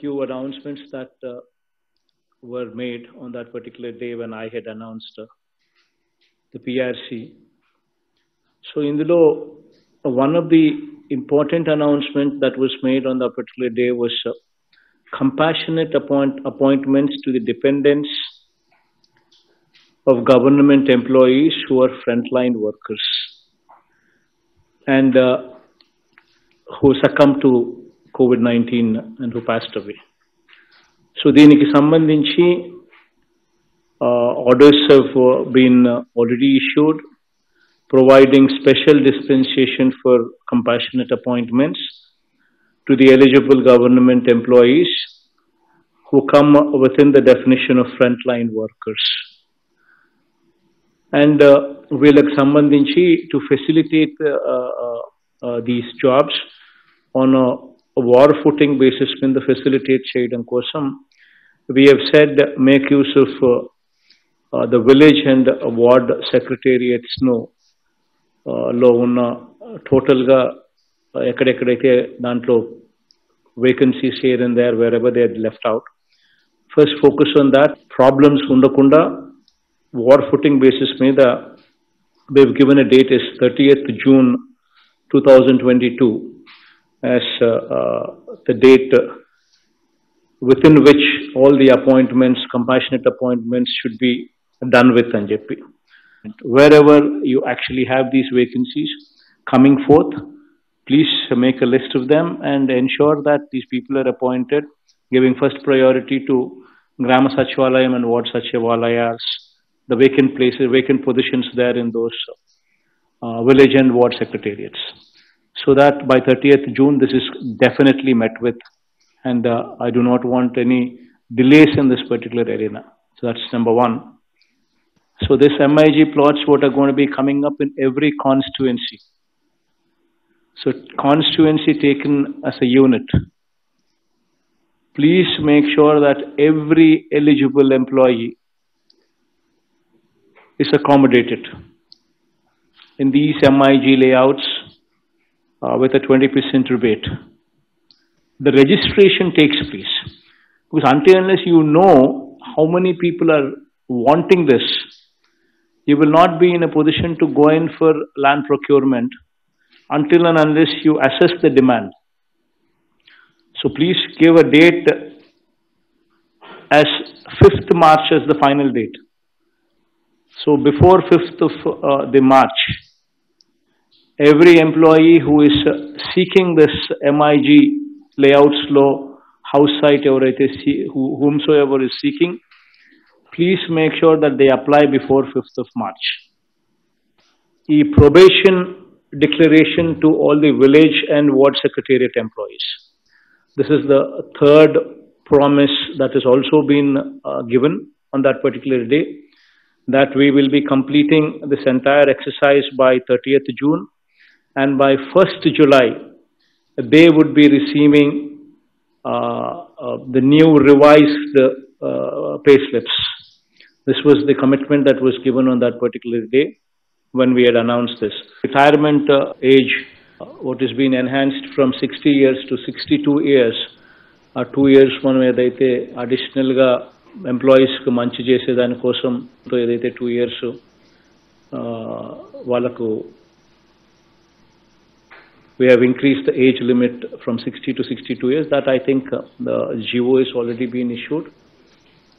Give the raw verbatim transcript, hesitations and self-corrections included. few announcements that uh, were made on that particular day when I had announced uh, the P R C. So in the law, uh, one of the important announcements that was made on that particular day was uh, compassionate appoint appointments to the dependents of government employees who are frontline workers and uh, who succumbed to COVID nineteen and who passed away. So, deeniki sambandhinchi uh, orders have uh, been uh, already issued, providing special dispensation for compassionate appointments to the eligible government employees who come within the definition of frontline workers. And we'll sambandhinchi to facilitate uh, uh, these jobs on a, a war footing basis. When the facilitate cheyadam kosam, we have said make use of uh, uh, the village and uh, ward secretariats no uh, lo unna total ga ekkadekkadeithe dantlo vacancies here and there wherever they are left out. First focus on that. Problems undakunda war footing basis meeda we have given a date is thirtieth June two thousand twenty-two as uh, uh, the date uh, within which all the appointments, compassionate appointments, should be done with anjeppi. Wherever you actually have these vacancies coming forth, please make a list of them and ensure that these people are appointed, giving first priority to Grama Sachivalayam and Ward Sachivalayas, the vacant places, vacant positions there in those uh, village and ward secretariats, so that by thirtieth June this is definitely met with, and uh, I do not want any delays in this particular arena. So that's number one. So this M I G plots what are going to be coming up in every constituency. So constituency taken as a unit. Please make sure that every eligible employee is accommodated in these M I G layouts uh, with a twenty percent rebate. The registration takes place, because until unless you know how many people are wanting this, you will not be in a position to go in for land procurement until and unless you assess the demand. So please give a date as fifth March as the final date. So before fifth of uh, the March, every employee who is uh, seeking this M I G layouts law, house site, whomsoever is seeking, please make sure that they apply before fifth of March. E probation declaration to all the village and ward secretariat employees. This is the third promise that has also been uh, given on that particular day, that we will be completing this entire exercise by thirtieth June, and by first July they would be receiving uh, uh, the new revised uh, payslips. This was the commitment that was given on that particular day when we had announced this. Retirement uh, age, uh, what has been enhanced from sixty years to sixty-two years, uh, two years one yedaithe additional ga employees ku manchi chese dani kosam to yedaithe two years uh, valaku we have increased the age limit from sixty to sixty-two years. That I think uh, the G O is already been issued.